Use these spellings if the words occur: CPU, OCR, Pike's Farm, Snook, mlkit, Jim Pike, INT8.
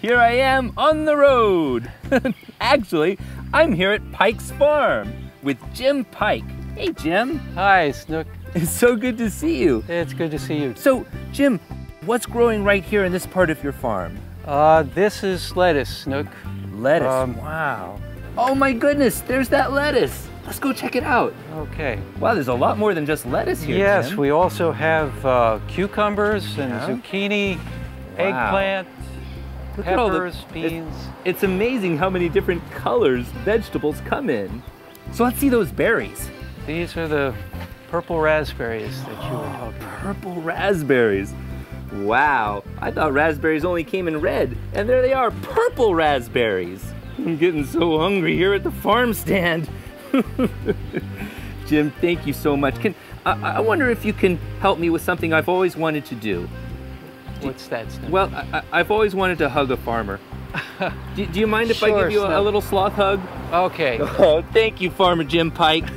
Here I am on the road. Actually, I'm here at Pike's Farm with Jim Pike. Hey, Jim. Hi, Snook. It's so good to see you. It's good to see you. So, Jim, what's growing right here in this part of your farm? This is lettuce, Snook. Lettuce, wow. Oh my goodness, there's that lettuce. Let's go check it out. Okay. Wow, there's a lot more than just lettuce here, yes, Jim. We also have cucumbers and zucchini, eggplant, look, peppers, beans. It's amazing how many different colors vegetables come in. So let's see those berries. These are the purple raspberries that you were talking about. Purple raspberries. Wow, I thought raspberries only came in red, and there they are, purple raspberries. I'm getting so hungry here at the farm stand. Jim, thank you so much. I wonder if you can help me with something I've always wanted to do. What's that, Snook? Well, I've always wanted to hug a farmer. Do you mind if I give you a little sloth hug? Okay. Oh, thank you, Farmer Jim Pike.